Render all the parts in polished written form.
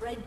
Red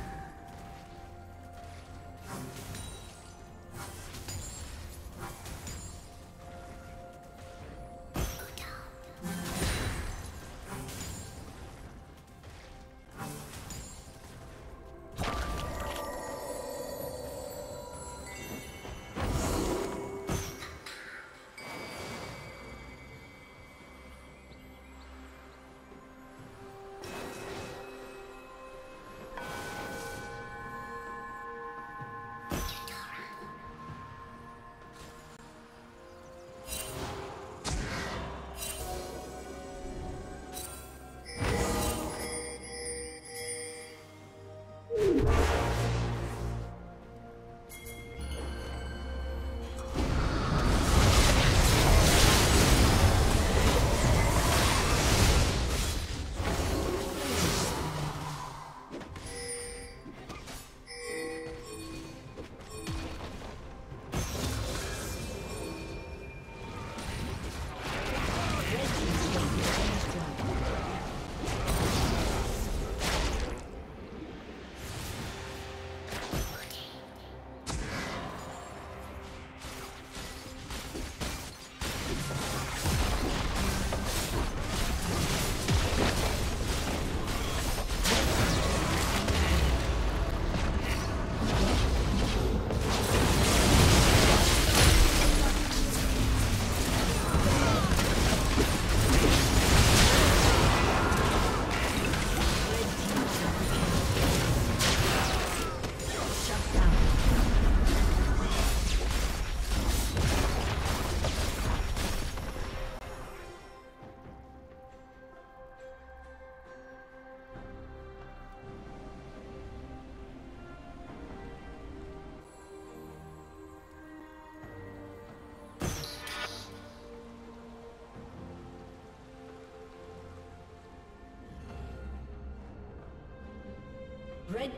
Red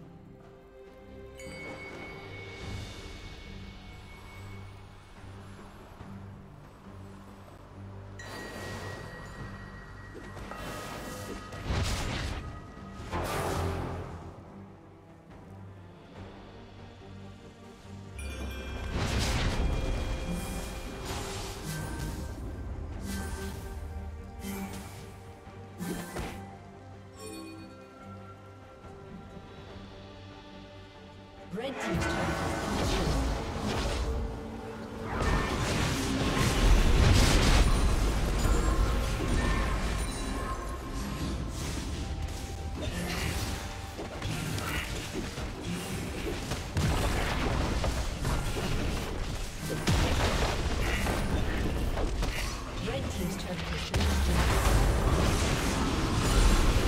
Red Team's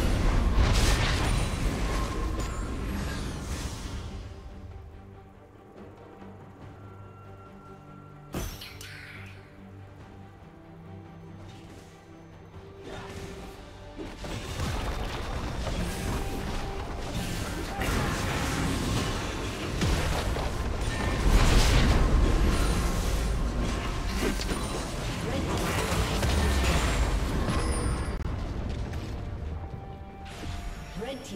turret has been destroyed.